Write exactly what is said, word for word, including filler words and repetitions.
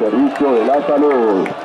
servicio de la salud.